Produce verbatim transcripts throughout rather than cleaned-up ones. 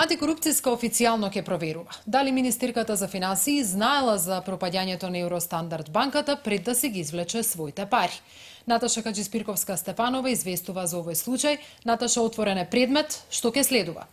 Антикорупциска официјално ќе проверува дали Министерката за финансии знаела за пропаѓањето на Еуростандард банката пред да се ги извлече своите пари. Наташа Каџиспирковска Степанова известува за овој случај. Наташа, отворен е предмет, што ќе следува?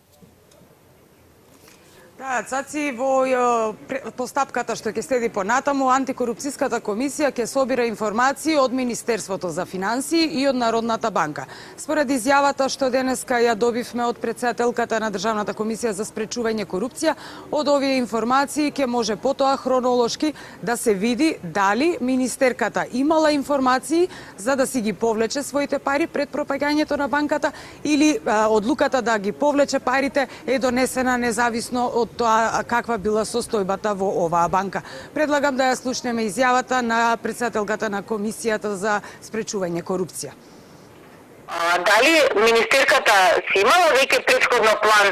Да, цаци, во постапката што ќе следи понатаму, Антикорупциската комисија ќе собира информации од Министерството за финансии и од Народната банка. Според изјавата што денеска ја добивме од председателката на Државната комисија за спречување корупција, од овие информации ќе може потоа хронолошки да се види дали министерката имала информации за да си ги повлече своите пари пред пропаѓањето на банката или а, одлуката да ги повлече парите е донесена независно од тоа каква била состојбата во оваа банка. Предлагам да ја слушнеме изјавата на председателката на Комисијата за спречување корупција. А, дали министерката си имала веќе претходно план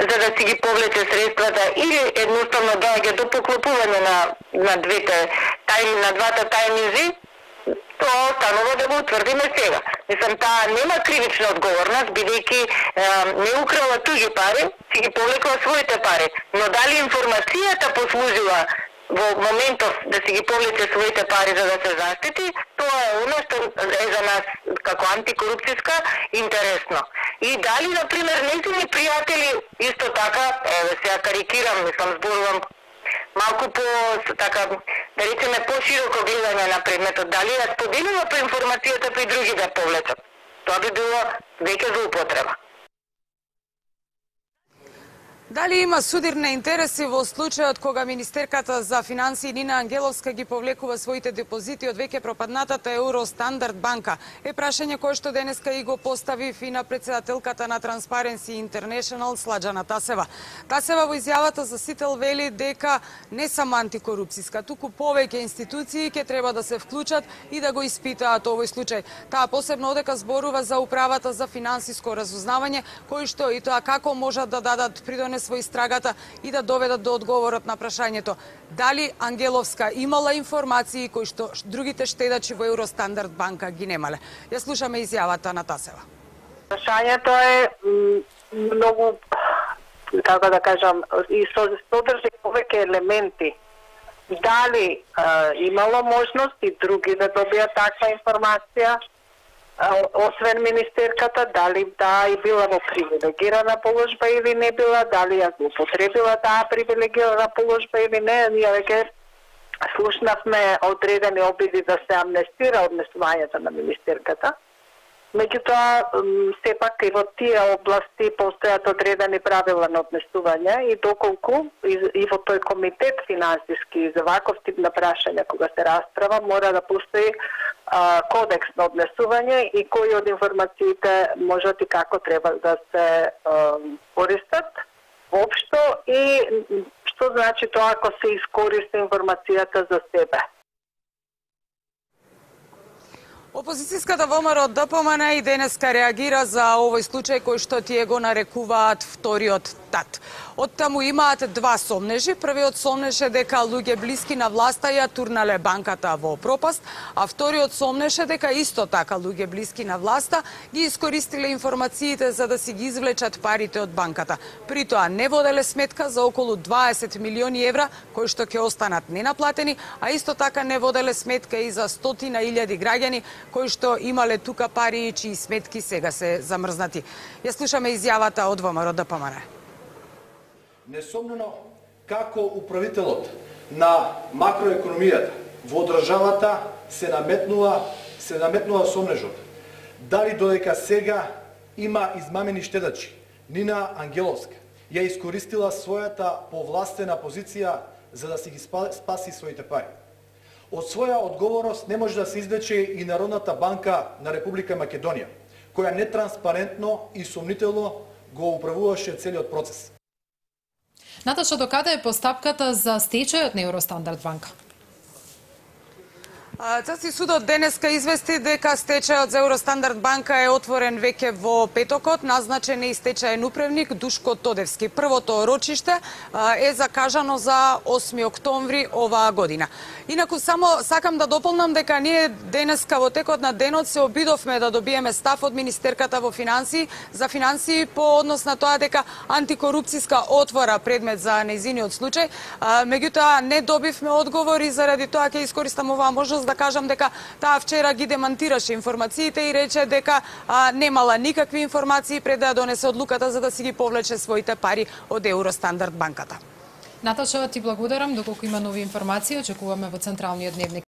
за да си ги повлече средствата или едноставно доаѓа до поклопување на, на, двете, тајни, на двата тајнизи, тоа останува да го утврдиме сега. Мислам, таа нема кривична одговорност, бидејќи не украла туѓи пари, си ги повлекла своите пари. Но дали информацијата послужила во моментов да си ги повлече своите пари за да се заштити, тоа е оно што е за нас како антикорупциска интересно. И дали, например, нејзини пријатели, исто така, еве сега карикирам, мислам, зборувам малку по, така, да речеме, по-широко гледање на предметот. Дали ја споделува по информацијата при други да повлечат? Тоа би било веќе злоупотреба. Дали има судирни интереси во случајот кога Министерката за финансии Нина Ангеловска ги повлекува своите депозити од веќе пропаднатата Еуростандард банка? Е прашање кое што денеска и го поставив и на председателката на Transparency International Слаѓана Тасева. Тасева во изјавата за Сител вели дека не само антикорупциска, туку повеќе институции ќе треба да се вклучат и да го испитаат овој случај. Таа посебно одека зборува за Управата за финансиско разузнавање, кои што и тоа како можат да дадат придонес во истрагата и да доведат до одговорот на прашањето дали Ангеловска имала информации кои што другите штедачи во Еуростандард банка ги немале. Ја слушаме изјавата на Тасева. Прашањето е многу, како да кажам, и содржи повеќе елементи. Дали а, имало можност и други да добијат таква информација, освен министерката, дали да и била во привилегирана положба или не била, дали ја злоупотребила таа привилегирана положба или не, ние веќе слушнавме одредени обиди да се амнестира однесувањето на министерката. Меѓутоа, сепак и во тие области постојат одредени правила на однесување и доколку и, и во тој комитет финансиски за ваков тип на прашања кога се расправа мора да постои кодекс на однесување и кои од информациите можат и како треба да се користат воопшто и што значи тоа ако се искористи информацијата за себе. Опозицијската ВМРО-ДПМНЕ и денеска реагира за овој случај кој што тие го нарекуваат вториот тат. Од таму имаат два сомнежи. Првиот сомнеж е дека луѓе блиски на власта ја турнале банката во пропаст, а вториот сомнеж е дека исто така луѓе блиски на власта ги искористиле информациите за да си ги извлечат парите од банката. При тоа не воделе сметка за околу дваесет милиони евра кои што ќе останат ненаплатени, а исто така не воделе сметка и за стотина илјади граѓани кои што имале тука пари и чии сметки сега се замрзнати. Ја слушаме изјавата од ВМРО-ДПМНЕ. Несомнено, како управителот на макроекономијата во државата се наметнува, се наметнува сомнежот. Дали додека сега има измамени штедачи, Нина Ангеловска ја искористила својата повластена позиција за да си ги спаси своите пари. Од своја одговорност не може да се извлече и Народната банка на Република Македонија, која нетранспарентно и сомнително го управуваше целиот процес. Наташа, докаде е постапката за стечајот на Еуростандард банка? Цаци судот денеска извести дека стечајот за Еуростандард банка е отворен веќе во петокот. Назначен е и стечаен управник Душко Тодевски. Првото рочиште е закажано за осми октомври оваа година. Инаку само сакам да дополнам дека ние денеска во текот на денот се обидовме да добиеме став од министерката во финансии за финансии по однос на тоа дека Антикорупциска отвора предмет за нејзиниот случај. Меѓутоа не добивме одговори, заради тоа ќе искористам оваа можност да кажам дека таа вчера ги демантираше информациите и рече дека а, немала никакви информации пред да донесе одлуката за да си ги повлече своите пари од Еуростандард банката. Наташа, ти благодарам. Доколку има нови информации, очекуваме во централниот дневник.